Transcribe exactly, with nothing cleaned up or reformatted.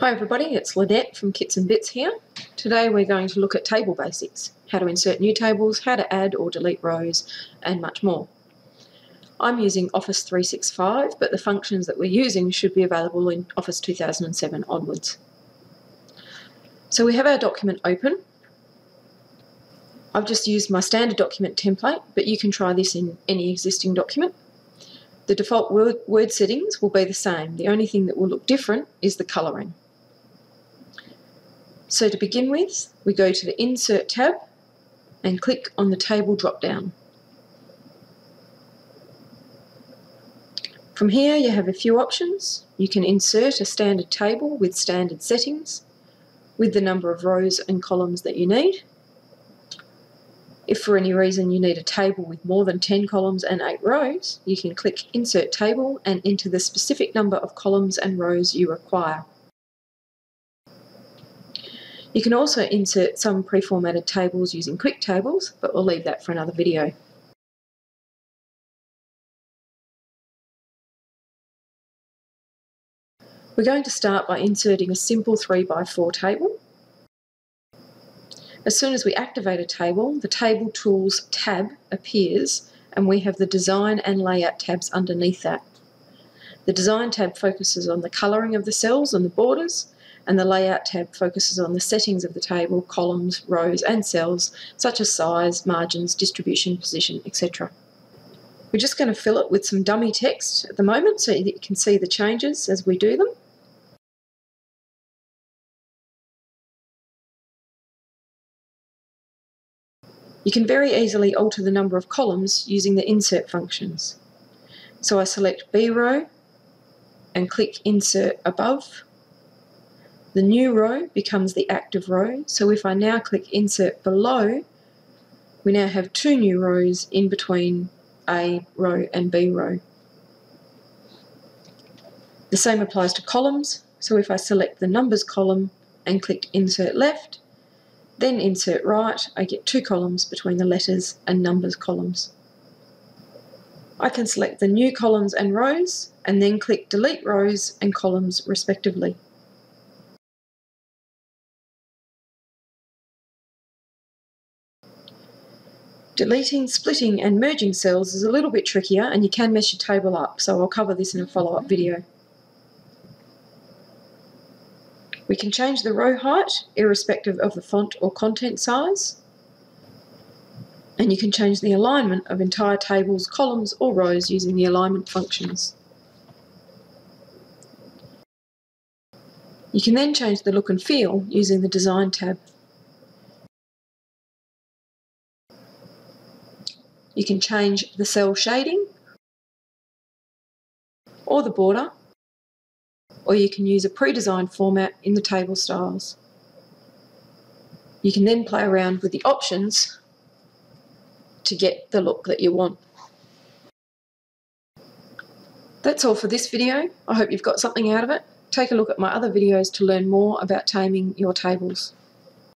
Hi everybody, it's Lynette from Kits and Bits here. Today we're going to look at table basics, how to insert new tables, how to add or delete rows, and much more. I'm using Office three sixty-five, but the functions that we're using should be available in Office two thousand seven onwards. So we have our document open. I've just used my standard document template, but you can try this in any existing document. The default word, word settings will be the same. The only thing that will look different is the colouring. So to begin with, we go to the Insert tab and click on the Table drop-down. From here you have a few options. You can insert a standard table with standard settings, with the number of rows and columns that you need. If for any reason you need a table with more than ten columns and eight rows, you can click Insert Table and enter the specific number of columns and rows you require. You can also insert some pre-formatted tables using Quick Tables, but we'll leave that for another video. We're going to start by inserting a simple three by four table. As soon as we activate a table, the Table Tools tab appears and we have the Design and Layout tabs underneath that. The Design tab focuses on the colouring of the cells and the borders, and the Layout tab focuses on the settings of the table, columns, rows and cells, such as size, margins, distribution, position, et cetera. We're just going to fill it with some dummy text at the moment so that you can see the changes as we do them. You can very easily alter the number of columns using the insert functions. So I select B row and click Insert above. The new row becomes the active row, so if I now click Insert below, we now have two new rows in between A row and B row. The same applies to columns, so if I select the numbers column and click Insert left, then Insert right, I get two columns between the letters and numbers columns. I can select the new columns and rows and then click Delete rows and columns respectively. Deleting, splitting and merging cells is a little bit trickier and you can mess your table up, so I'll cover this in a follow-up video. We can change the row height irrespective of the font or content size, and you can change the alignment of entire tables, columns or rows using the alignment functions. You can then change the look and feel using the Design tab. You can change the cell shading or the border, or you can use a pre-designed format in the table styles. You can then play around with the options to get the look that you want. That's all for this video. I hope you've got something out of it. Take a look at my other videos to learn more about taming your tables.